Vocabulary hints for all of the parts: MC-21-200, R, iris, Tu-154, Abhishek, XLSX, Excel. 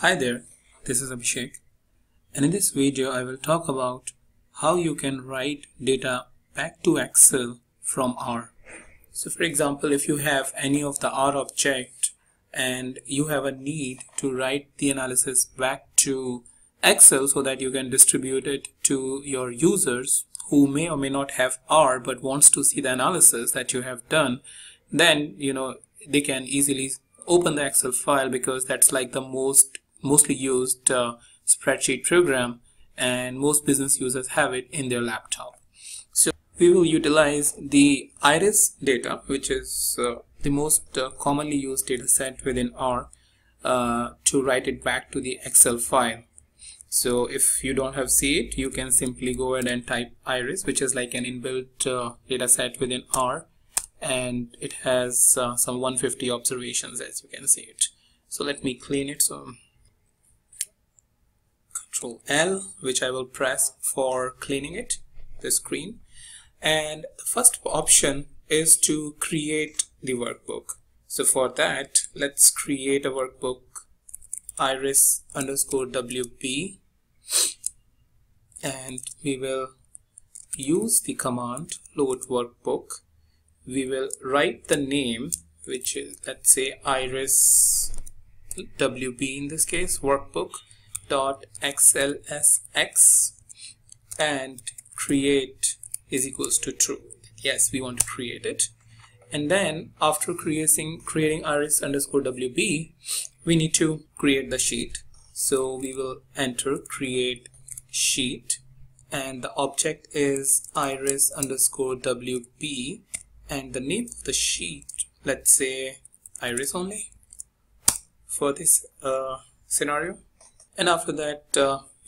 Hi there, this is Abhishek, and in this video I will talk about how you can write data back to Excel from R. So for example, if you have any of the R object and you have a need to write the analysis back to Excel so that you can distribute it to your users who may or may not have R but wants to see the analysis that you have done, then you know they can easily open the Excel file because that's like the mostly used spreadsheet program, and most business users have it in their laptop. So we will utilize the iris data, which is the most commonly used data set within R, to write it back to the Excel file. So if you don't have see it, you can simply go ahead and type iris, which is like an inbuilt data set within R, and it has some 150 observations, as you can see it. So let me clean it. So Control L, which I will press for cleaning it, the screen. And the first option is to create the workbook. So for that, let's create a workbook, iris_wp, and we will use the command load workbook. We will write the name, which is, let's say, iris_wp in this case, workbook.xlsx, and create is equals to true. Yes, we want to create it. And then after creating iris_wp, we need to create the sheet. So we will enter create sheet, and the object is iris_wp, and the name of the sheet, let's say iris only for this scenario. And after that,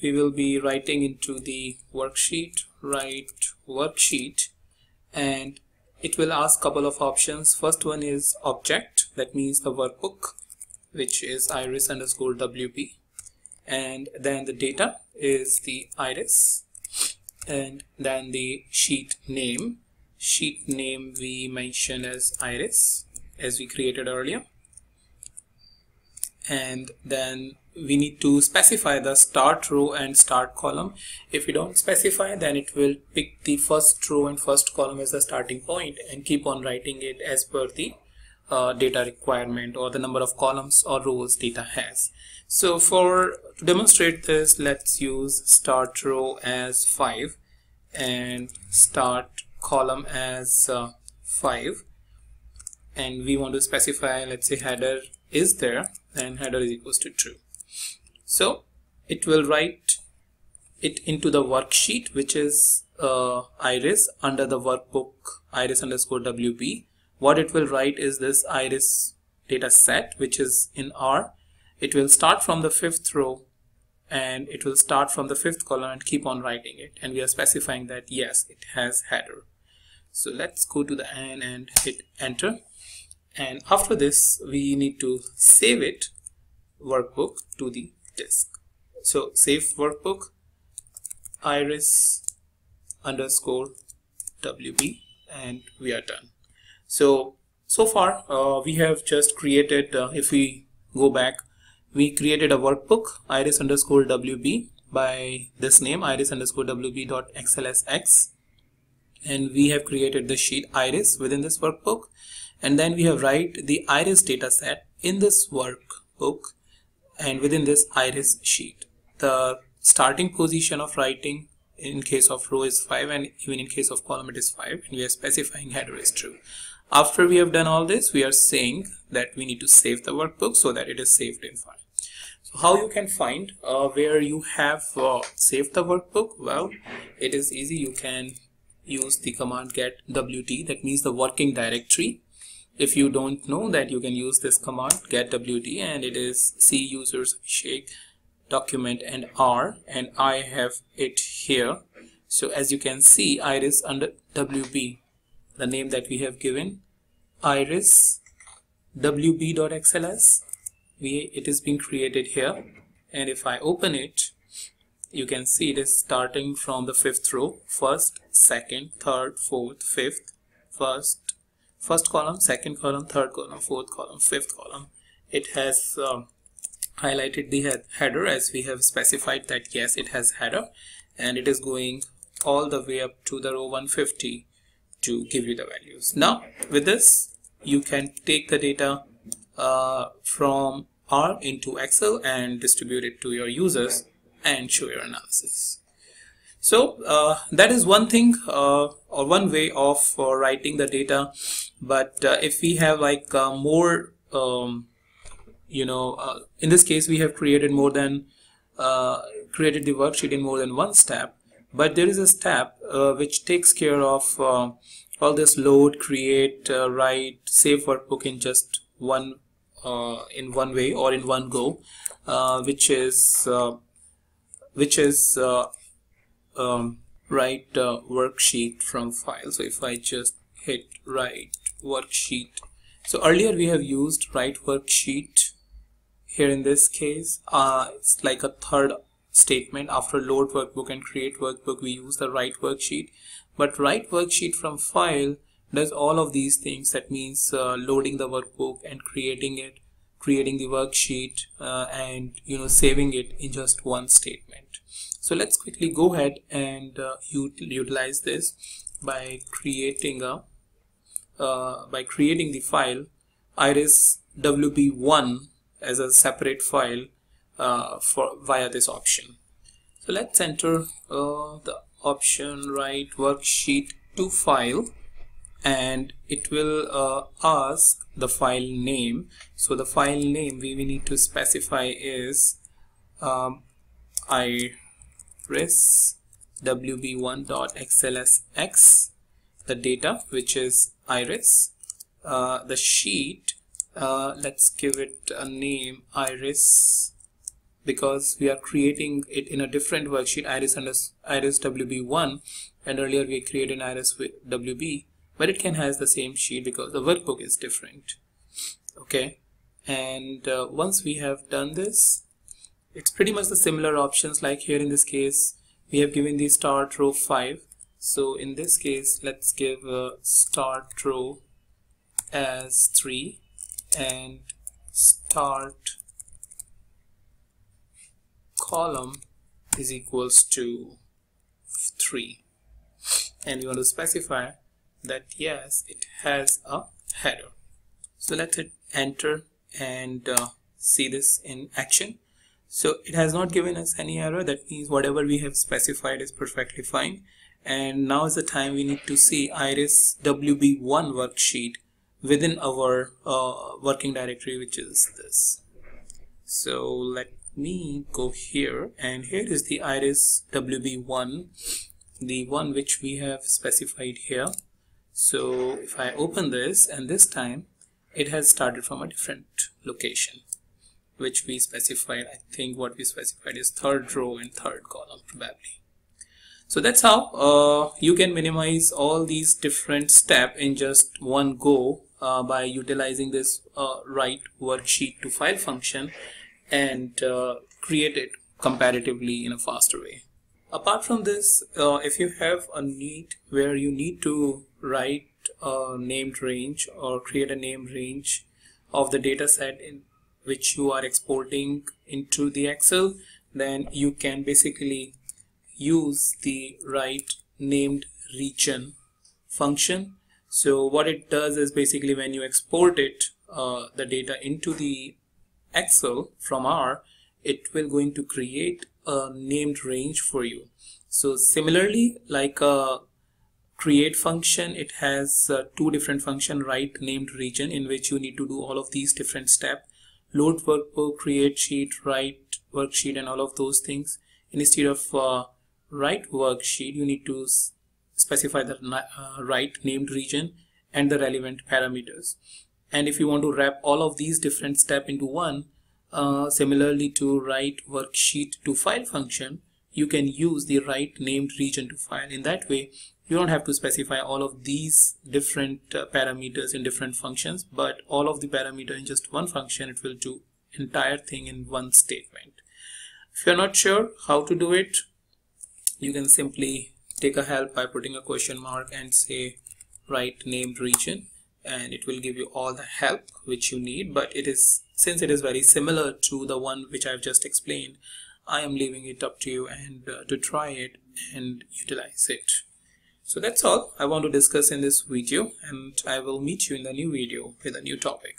we will be writing into the worksheet, write worksheet, and it will ask a couple of options. First one is object, that means the workbook, which is iris_wp, and then the data is the iris, and then the sheet name. Sheet name we mention as iris, as we created earlier, and then we need to specify the start row and start column. If we don't specify, then it will pick the first row and first column as the starting point and keep on writing it as per the data requirement or the number of columns or rows data has. So to demonstrate this, let's use start row as 5 and start column as 5, and we want to specify, let's say, header is there, and header is equals to true. So it will write it into the worksheet, which is iris under the workbook iris_wp. What it will write is this iris data set, which is in R. It will start from the 5th row and it will start from the 5th column and keep on writing it, and we are specifying that yes, it has header. So let's go to the N and hit enter, and after this we need to save it, workbook, to the disk. So save workbook iris_wp, and we are done. So far we have just created, if we go back, we created a workbook iris_wp by this name, iris_wp.xlsx, and we have created the sheet iris within this workbook, and then we have write the iris data set in this workbook, and within this iris sheet the starting position of writing in case of row is 5, and even in case of column it is 5, and we are specifying header is true. After we have done all this, we are saying that we need to save the workbook so that it is saved in file. So how you can find where you have saved the workbook? Well, it is easy. You can use the command get wt, that means the working directory. If you don't know that, you can use this command get wt, and it is C users Abhishek document and R, and I have it here. So as you can see, iris_wp, the name that we have given, iris_wp.xls, it is being created here, and if I open it, you can see it is starting from the 5th row, 1st, 2nd, 3rd, 4th, 5th, 1st column, 2nd column, 3rd column, 4th column, 5th column. It has highlighted the header as we have specified that yes, it has header, and it is going all the way up to the row 150 to give you the values. Now with this you can take the data from R into Excel and distribute it to your users and show your analysis. So that is one thing or one way of writing the data. But if we have like more in this case we have created the worksheet in more than one step, but there is a step which takes care of all this load, create, write, save workbook in just one way or in one go, which is write worksheet from file. So if I just hit write worksheet, so earlier we have used write worksheet. Here in this case it's like a third statement after load workbook and create workbook, we use the write worksheet. But write worksheet from file does all of these things. That means loading the workbook and creating it, creating the worksheet, and saving it in just one statement. So let's quickly go ahead and utilize this by creating a the file iris wb1 as a separate file via this option. So let's enter the option write worksheet to file, and it will ask the file name. So the file name we need to specify is iris wb1.xlsx, the data which is iris, the sheet, let's give it a name iris because we are creating it in a different worksheet, iris wb1, and earlier we created an iris wb, but it can has the same sheet because the workbook is different. Okay, and once we have done this, it's pretty much the similar options. Like here in this case we have given the start row 5, so in this case let's give start row as 3 and start column is equals to 3, and we want to specify that yes, it has a header. So let's hit enter and see this in action. So it has not given us any error. That means whatever we have specified is perfectly fine. And now is the time we need to see iris wb1 worksheet within our working directory, which is this. So let me go here, and here is the iris wb1, the one which we have specified here. So if I open this, and this time it has started from a different location which we specified. I think what we specified is third row and third column probably. So that's how you can minimize all these different steps in just one go by utilizing this write worksheet to file function and create it comparatively in a faster way. Apart from this, if you have a need where you need to write a named range or create a named range of the data set in which you are exporting into the Excel, then you can basically use the write named region function. So what it does is basically when you export it the data into the Excel from R, it will going to create a named range for you. So similarly, like a create function, it has two different functions, write named region, in which you need to do all of these different steps, load workbook, create sheet, write worksheet, and all of those things. Instead of write worksheet, you need to specify the write named region and the relevant parameters. And if you want to wrap all of these different steps into one, similarly to write worksheet to file function, you can use the write named region to file. In that way you don't have to specify all of these different parameters in different functions, but all of the parameter in just one function, it will do entire thing in one statement. If you're not sure how to do it, you can simply take a help by putting a question mark and say write named region, and it will give you all the help which you need, but it is, since it is very similar to the one which I've just explained, I am leaving it up to you and to try it and utilize it. So that's all I want to discuss in this video, and I will meet you in the new video with a new topic.